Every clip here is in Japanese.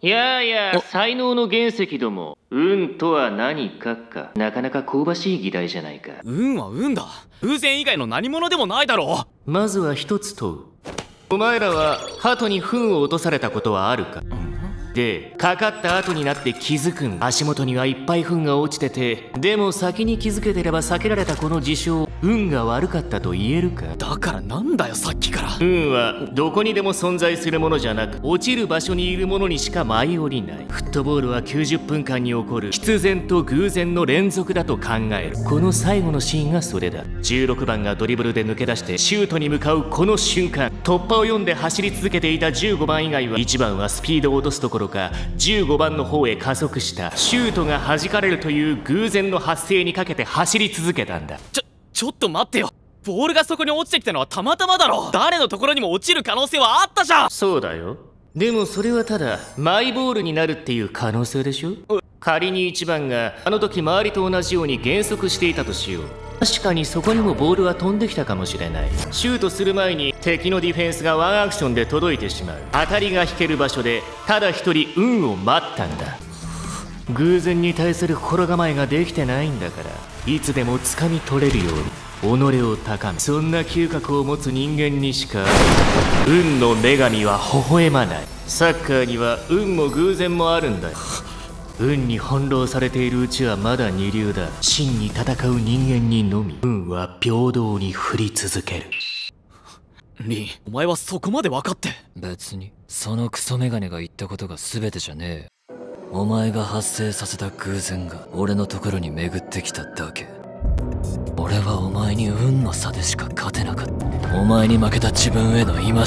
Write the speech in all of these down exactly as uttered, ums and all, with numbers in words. いやいや、才能の原石ども、運とは何かか、なかなか香ばしい議題じゃないか。運は運だ。偶然以外の何者でもないだろう。まずは一つ問う。お前らは鳩に糞を落とされたことはあるか？で、かかった後になって気づくん。足元にはいっぱい糞が落ちてて、でも先に気づけてれば避けられたこの事象、運が悪かったと言えるか？だからなんだよさっきから。運はどこにでも存在するものじゃなく、落ちる場所にいるものにしか舞い降りない。フットボールはきゅうじゅっぷんかんに起こる必然と偶然の連続だと考える。この最後のシーンがそれだ。じゅうろくばんがドリブルで抜け出してシュートに向かうこの瞬間、突破を読んで走り続けていたじゅうごばん以外は、いちばんはスピードを落とすところかじゅうごばんの方へ加速した。シュートが弾かれるという偶然の発生にかけて走り続けたんだ。ちょちょっと待ってよ。ボールがそこに落ちてきたのはたまたまだろ。誰のところにも落ちる可能性はあったじゃん。そうだよ。でもそれはただマイボールになるっていう可能性でしょ。仮にいちばんがあの時周りと同じように減速していたとしよう。確かにそこにもボールは飛んできたかもしれない。シュートする前に敵のディフェンスがワンアクションで届いてしまう。当たりが引ける場所でただ一人運を待ったんだ。偶然に対する心構えができてないんだから、いつでも掴み取れるように己を高め、そんな嗅覚を持つ人間にしか運の女神は微笑まない。サッカーには運も偶然もあるんだよ。運に翻弄されているうちはまだ二流だ。真に戦う人間にのみ運は平等に降り続ける。リン、お前はそこまで分かって。別にそのクソメガネが言ったことが全てじゃねえ。お前が発生させた偶然が俺のところに巡ってきただけ。俺はお前に運の差でしか勝てなかった。お前に負けた自分への戒めだ。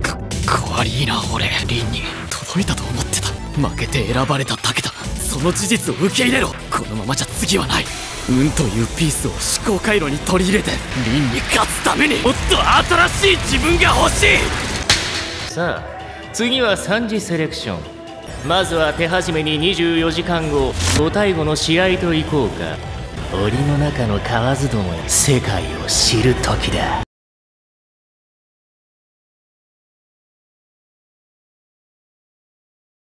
かっこ悪いな俺。リンに届いたと思ってた。負けて選ばれただけだ。その事実を受け入れろ。このままじゃ次はない。運というピースを思考回路に取り入れて、リンに勝つためにもっと新しい自分が欲しい。さあ次はさん次セレクション。まずは手始めににじゅうよじかんご、ごたいごの試合といこうか。檻の中の蛙どもへ世界を知る時だ。